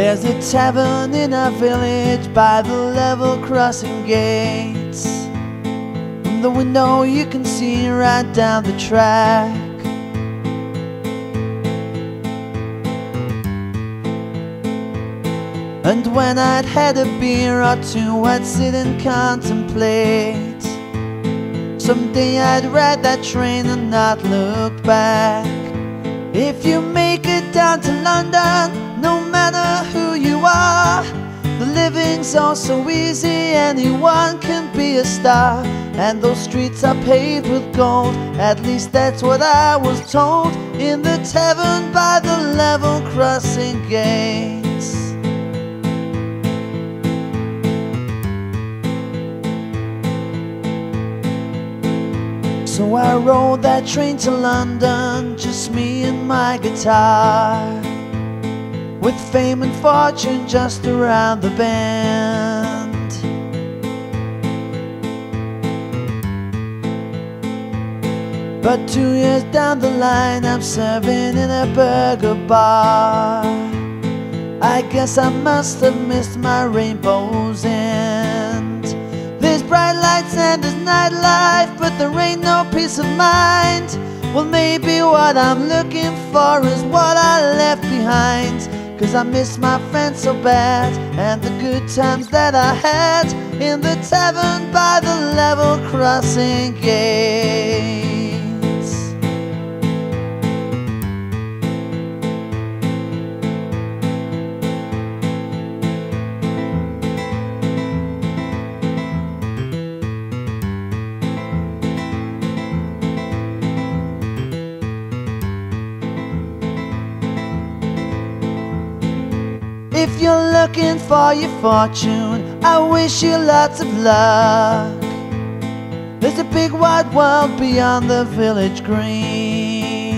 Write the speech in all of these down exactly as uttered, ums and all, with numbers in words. There's a tavern in our village by the level crossing gates. From the window you can see right down the track. And when I'd had a beer or two, I'd sit and contemplate. Someday I'd ride that train and not look back. If you make it down to London, no matter who you are, the living's all so easy, anyone can be a star. And those streets are paved with gold, at least that's what I was told, in the tavern by the level crossing gates. So I rode that train to London, just me and my guitar, with fame and fortune just around the bend. But two years down the line, I'm serving in a burger bar. I guess I must have missed my rainbow's end. There's bright lights and there's nightlife, but there ain't no peace of mind. Well, maybe what I'm looking for is what I left behind, 'cause I miss my friends so bad, and the good times that I had, in the tavern by the level crossing gates. If you're looking for your fortune, I wish you lots of luck. There's a big wide world beyond the village green.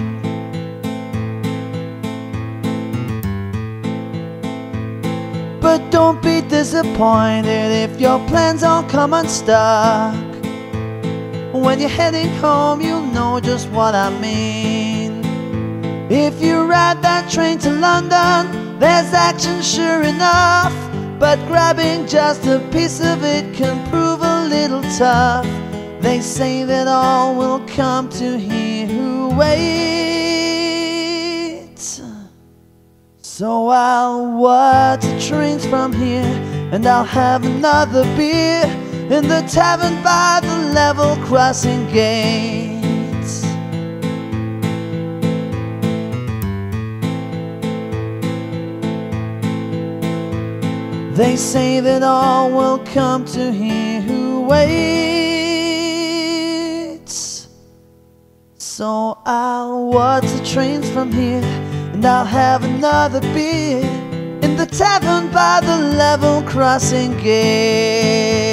But don't be disappointed if your plans all come unstuck. When you're heading home, you'll know just what I mean. If you ride that train to London, there's action sure enough, but grabbing just a piece of it can prove a little tough. They say that all will come to he who waits. So I'll watch the trains from here, and I'll have another beer in the tavern by the level crossing gate. They say that all will come to he who waits. So I'll watch the trains from here, and I'll have another beer in the tavern by the level crossing gate.